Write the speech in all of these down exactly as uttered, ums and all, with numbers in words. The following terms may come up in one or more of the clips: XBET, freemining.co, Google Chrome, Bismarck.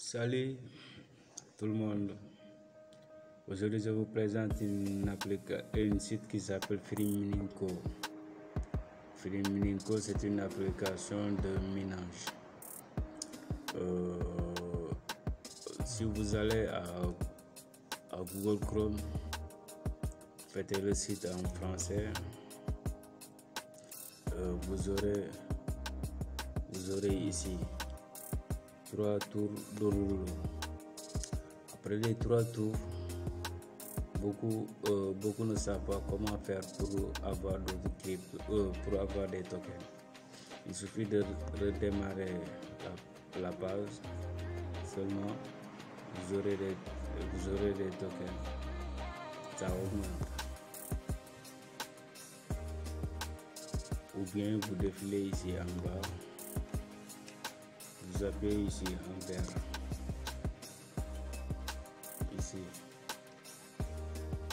Salut tout le monde. Aujourd'hui je vous présente une application, une site qui s'appelle FreeMining point co. FreeMining point co c'est une application de minage. Euh, si vous allez à, à Google Chrome, faites le site en français. Euh, vous aurez vous aurez ici trois tours de rouleau. Après les trois tours, beaucoup euh, beaucoup ne savent pas comment faire pour avoir d'autres crypto, euh, pour avoir des tokens. Il suffit de redémarrer la, la page. Seulement, vous aurez des vous aurez des tokens. Ça augmente. Ou bien vous défilez ici en bas. Vous appuyez ici en vert, ici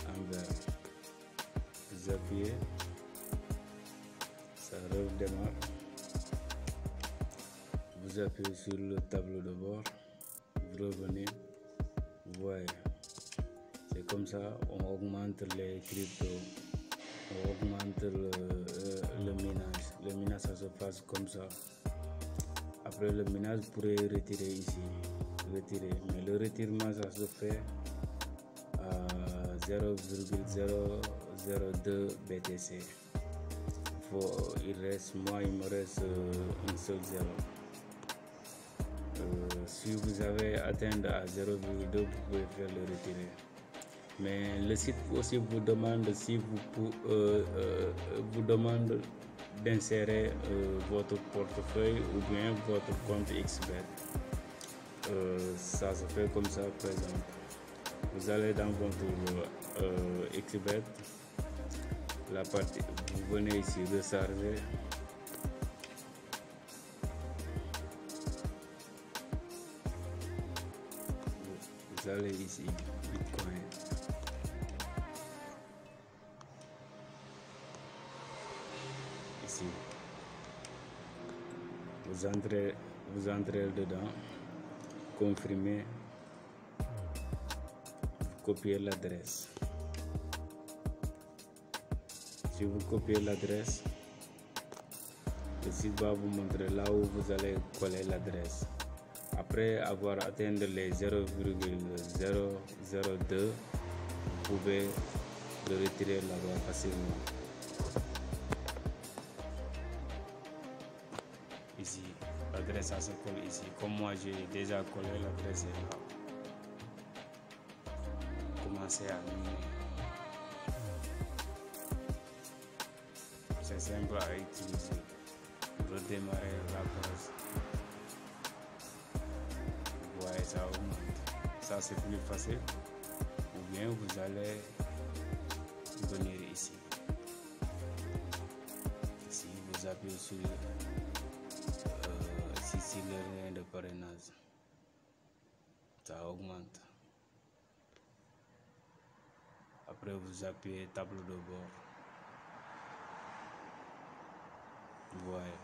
en vert, vous appuyez, ça redémarre, vous appuyez sur le tableau de bord, vous revenez, vous voyez, c'est comme ça, on augmente les cryptos, on augmente le, le, le minage, le minage ça se passe comme ça. Après le minage, vous pourrez retirer ici, retirer. Mais le retirement, ça se fait à zéro virgule zéro zéro deux B T C. Faut, il reste, moi, il me reste euh, un seul zéro. Euh, si vous avez atteint à zéro virgule deux, vous pouvez faire le retirer. Mais le site aussi vous demande si vous euh, euh, vous demande d'insérer euh, votre portefeuille ou bien votre compte X B E T. Euh, ça se fait comme ça. Par exemple, vous allez dans votre euh, X B E T, la partie, vous venez ici recharger, vous allez ici Bitcoin. Ici. Vous entrez, vous entrez dedans, confirmez, vous copiez l'adresse. Si vous copiez l'adresse, le site va vous montrer là où vous allez coller l'adresse. Après avoir atteint les zéro virgule zéro zéro deux, vous pouvez le retirer là-bas facilement. Ici, l'adresse ça se colle ici. Comme moi j'ai déjà collé, l'adresse est là. Commencez à miner. C'est simple à utiliser. Redémarrer la page. Vous voyez, ça augmente. Ça c'est plus facile. Ou bien vous allez venir ici. Ici, vous appuyez sur ici le lien de parrainage, ça augmente. Après vous appuyez tableau de bord, vous voyez,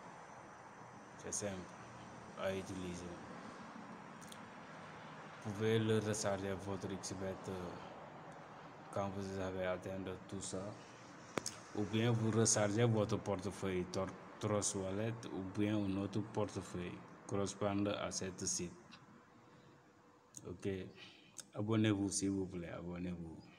c'est simple à utiliser. Vous pouvez le recharger votre X B E T quand vous avez atteint tout ça, ou bien vous rechargez votre portefeuille Trust Wallet ou bien un autre portefeuille correspondant à cette site. Ok, abonnez-vous s'il vous plaît, abonnez-vous.